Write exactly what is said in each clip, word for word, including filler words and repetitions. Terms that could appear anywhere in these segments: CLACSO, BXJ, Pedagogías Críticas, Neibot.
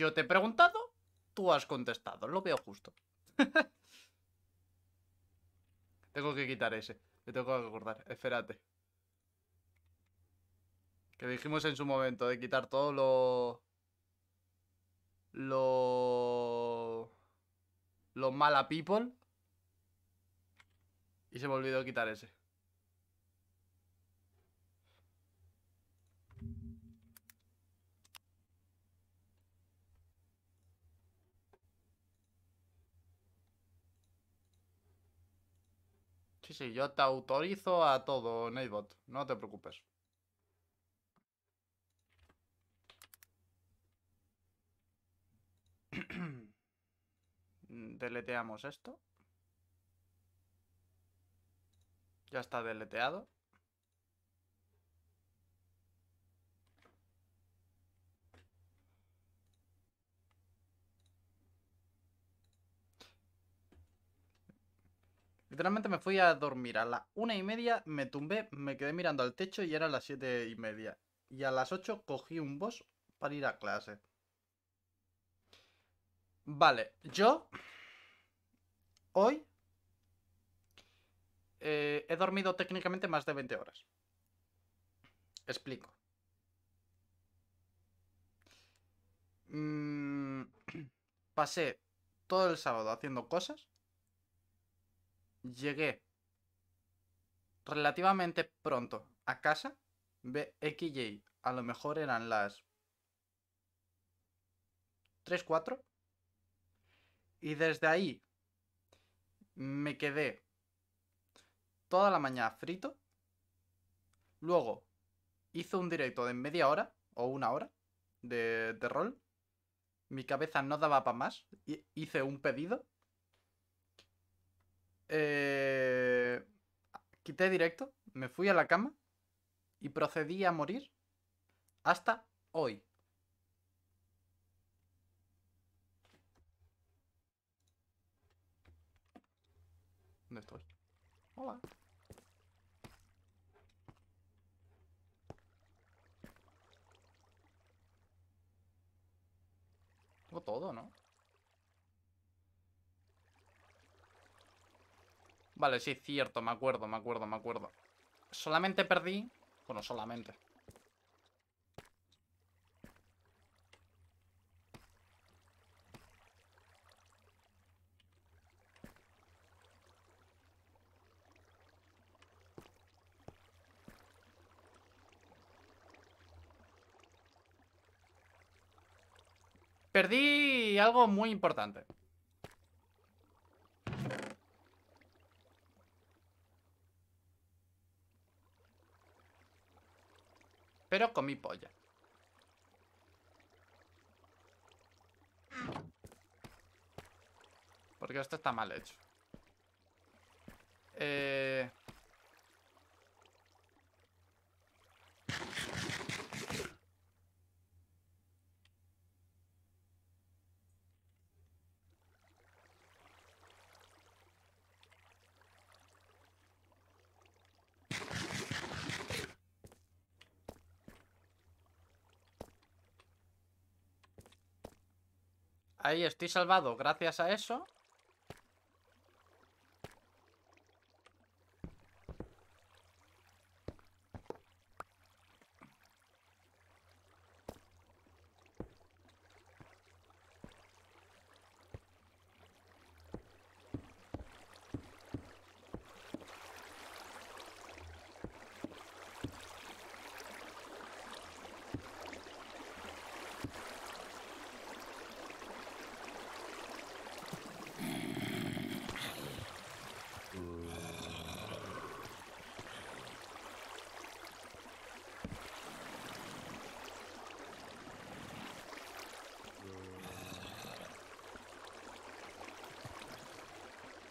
Yo te he preguntado, tú has contestado. Lo veo justo. Tengo que quitar ese. Me tengo que acordar. Espérate. Que dijimos en su momento de quitar todo lo... Lo... Lo mala people. Y se me olvidó quitar ese. Sí, sí, yo te autorizo a todo, Neibot. No te preocupes. Deleteamos esto. Ya está deleteado. Literalmente me fui a dormir a la una y media, me tumbé, me quedé mirando al techo y eran las siete y media. Y a las ocho cogí un bus para ir a clase. Vale, yo hoy eh, he dormido técnicamente más de veinte horas. Explico. Mm, pasé todo el sábado haciendo cosas. Llegué relativamente pronto a casa. B X J, a lo mejor eran las tres, cuatro. Y desde ahí me quedé toda la mañana frito. Luego hice un directo de media hora o una hora de, de rol. Mi cabeza no daba para más. Hice un pedido. Eh, quité directo, me fui a la cama y procedí a morir hasta hoy. ¿Dónde estoy? Hola. Tengo todo, ¿no? Vale, sí, cierto, me acuerdo, me acuerdo, me acuerdo. Solamente perdí... Bueno, solamente. Perdí algo muy importante. Pero comí polla. Porque esto está mal hecho. Eh... Ahí estoy salvado gracias a eso.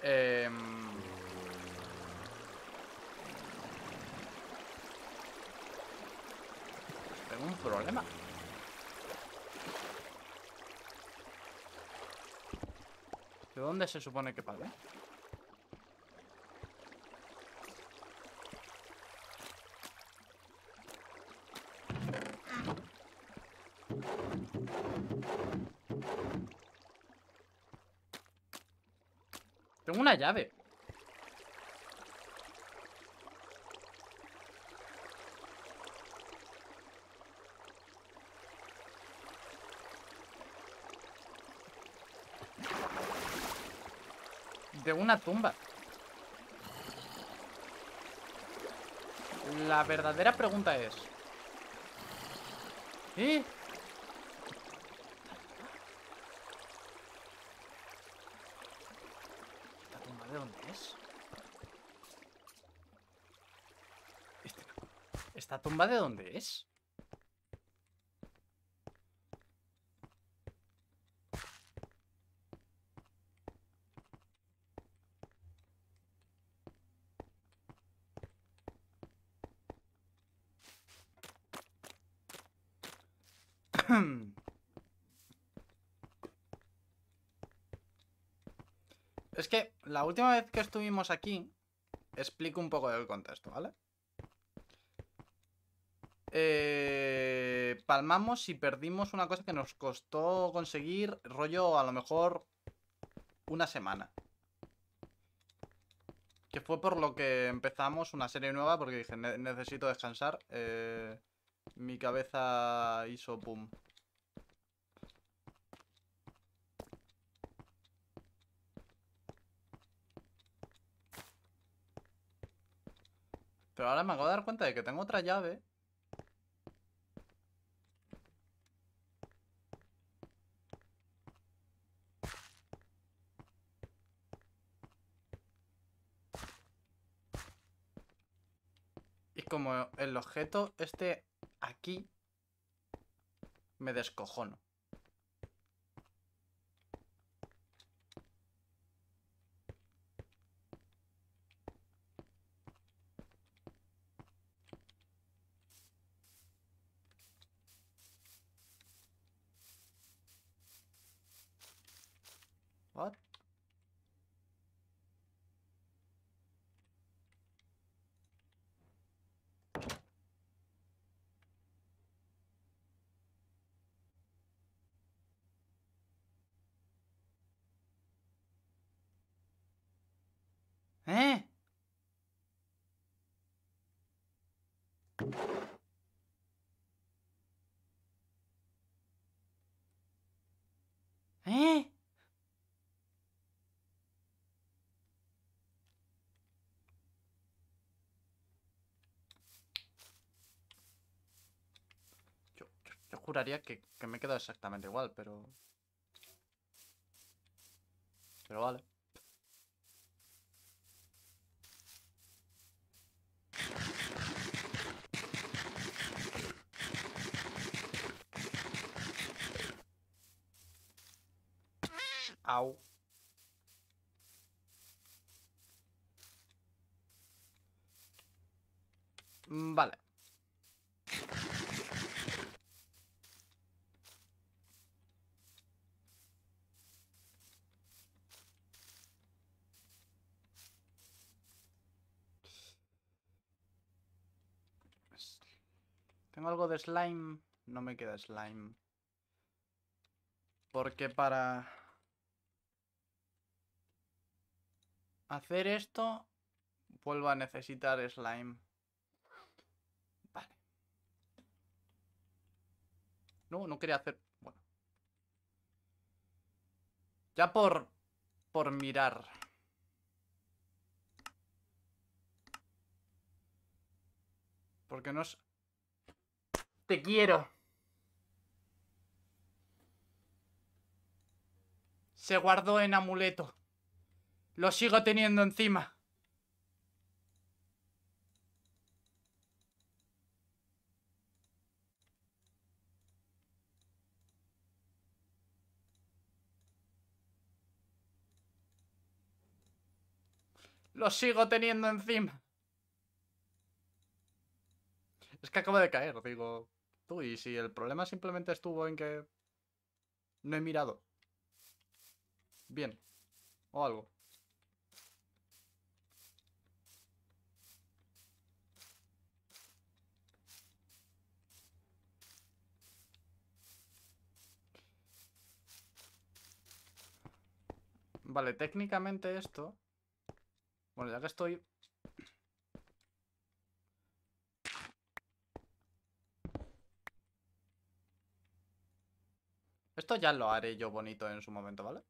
Eh... Tengo un problema. ¿De dónde se supone que pague? Tengo una llave. De una tumba. La verdadera pregunta es... ¿Eh? ¿Esta tumba de dónde es? ¿Esta tumba de dónde es? Es que la última vez que estuvimos aquí, explico un poco del contexto, ¿vale? Eh, palmamos y perdimos una cosa que nos costó conseguir, rollo a lo mejor una semana. Que fue por lo que empezamos una serie nueva, porque dije, ne- necesito descansar. Eh... Mi cabeza hizo pum. Pero ahora me acabo de dar cuenta de que tengo otra llave. Y como el objeto este... Aquí me descojono. What? ¿Eh? ¿Eh? Yo, yo, yo juraría que, que me he quedado exactamente igual, pero... Pero vale. Au. Vale. Tengo algo de slime. No me queda slime. Porque para... hacer esto, vuelvo a necesitar slime. Vale. No, no quería hacer... Bueno. Ya por... por mirar. Porque no es... ¡Te quiero! Se guardó en amuleto. Lo sigo teniendo encima. Lo sigo teniendo encima. Es que acabo de caer, digo. Tú, y si el problema simplemente estuvo en que... no he mirado. Bien. O algo. Vale, técnicamente esto... Bueno, ya que estoy... Esto ya lo haré yo bonito en su momento, ¿vale?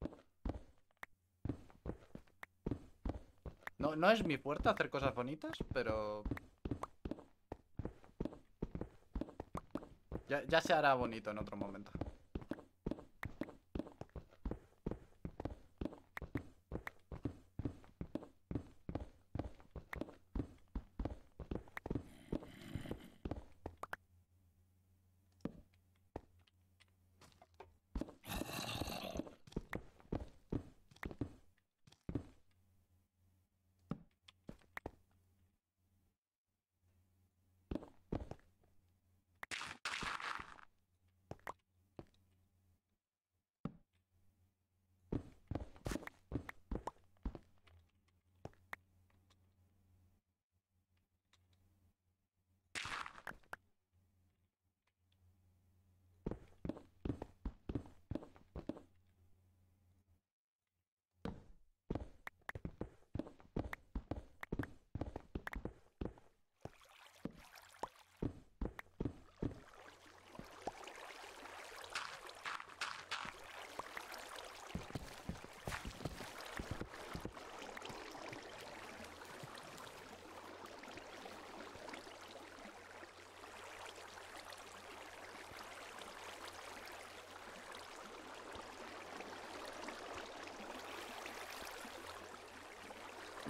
No, no es mi puerta hacer cosas bonitas, pero... Ya, ya se hará bonito en otro momento.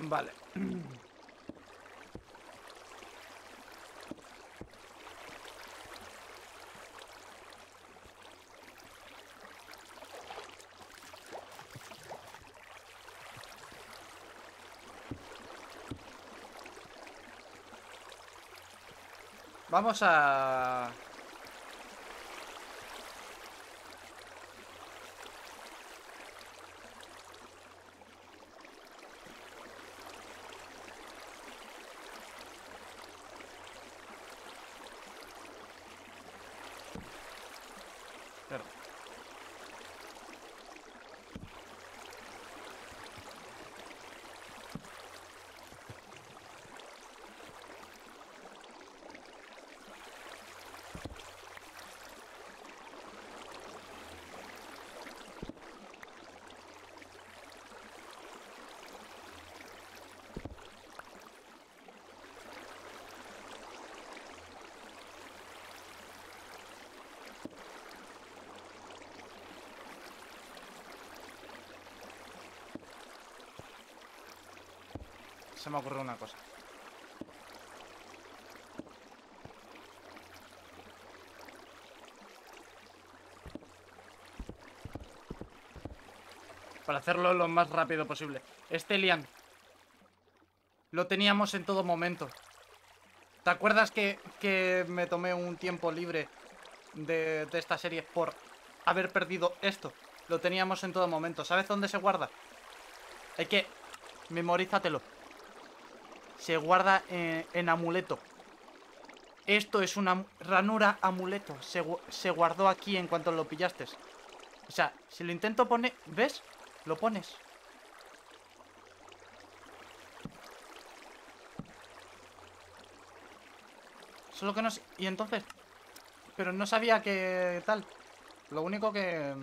Vale. Vamos a... Se me ocurrió una cosa. Para hacerlo lo más rápido posible. Este Lian lo teníamos en todo momento. ¿Te acuerdas que, que me tomé un tiempo libre de, de esta serie por haber perdido esto? Lo teníamos en todo momento. ¿Sabes dónde se guarda? Hay que... memorízatelo. Se guarda en, en amuleto. Esto es una ranura amuleto. Se, se guardó aquí en cuanto lo pillaste. O sea, si lo intento poner... ¿Ves? Lo pones. Solo que no sé... Y entonces... Pero no sabía que tal. Lo único que...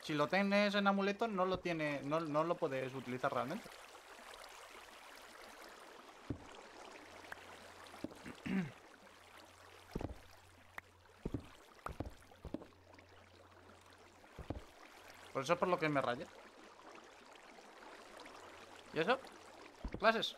Si lo tienes en amuleto, no lo tiene... No, no lo puedes utilizar realmente. Por eso es por lo que me raya. ¿Y eso? Clases.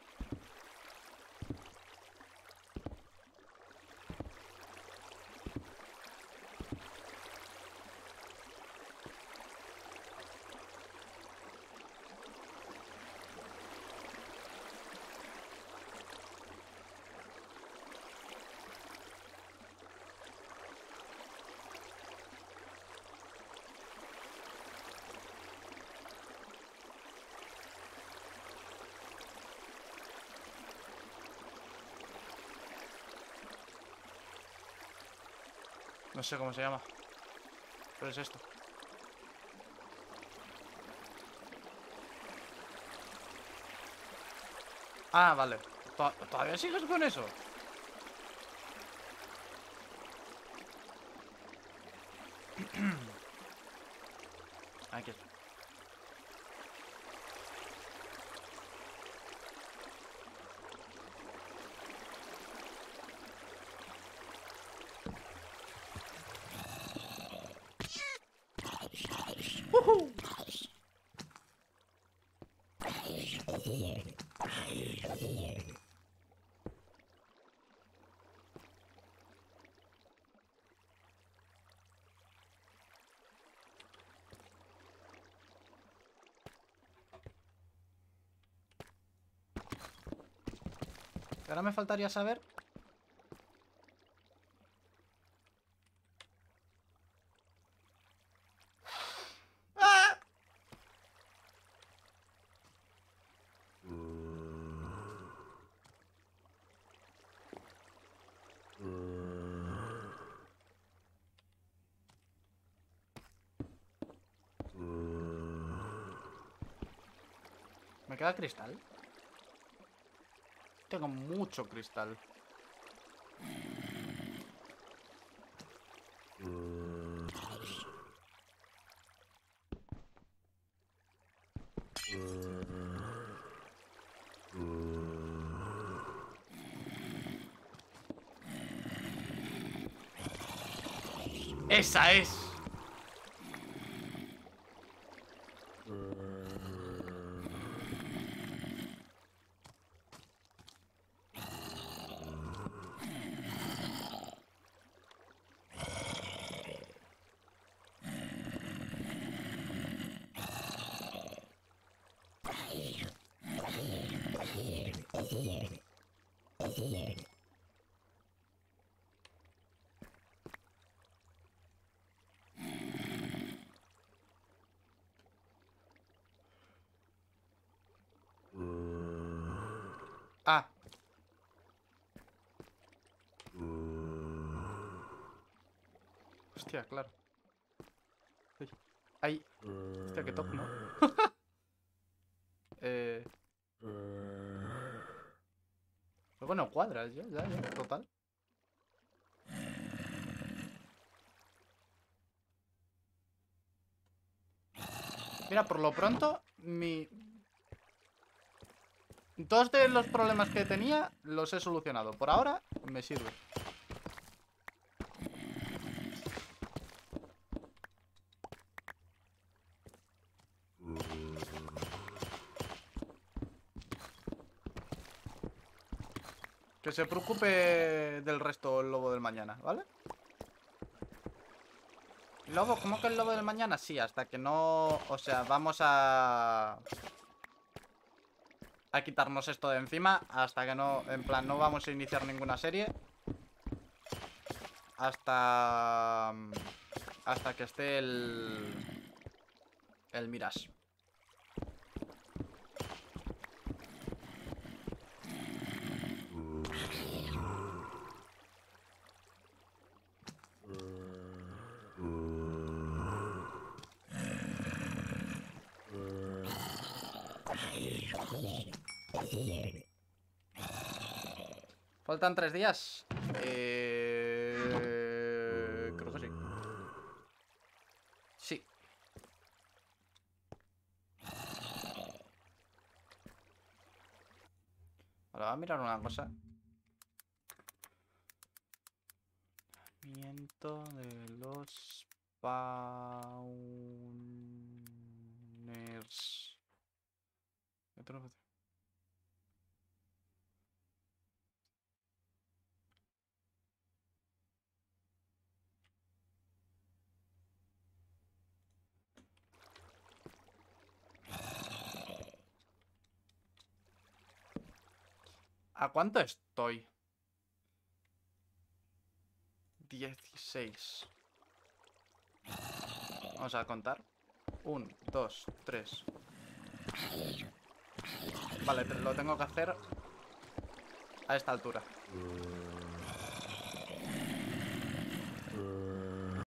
No sé cómo se llama, pero es esto. Ah, vale. ¿Todavía sigues con eso? Aquí está. Uh-huh. Ahora me faltaría saber... ¿Me queda cristal? Tengo mucho cristal. ¡Esa es! Ah. Hostia, claro. Ahí. Hostia, qué top, ¿no? eh... Luego no cuadra, ya, ya, ya, total. Mira, por lo pronto, mi... Dos de los problemas que tenía los he solucionado. Por ahora me sirve. Que se preocupe del resto el lobo del mañana, ¿vale? Lobo, ¿cómo que el lobo del mañana? Sí, hasta que no... O sea, vamos a... a quitarnos esto de encima hasta que no, en plan, no vamos a iniciar ninguna serie hasta hasta que esté el el Mirage. Faltan tres días. Eh... Creo que sí. Sí. Ahora voy a mirar una cosa. Miento de los spawners. ¿Qué tengo que hacer? ¿A cuánto estoy? dieciséis. Vamos a contar. uno, dos, tres. Vale, lo tengo que hacer a esta altura.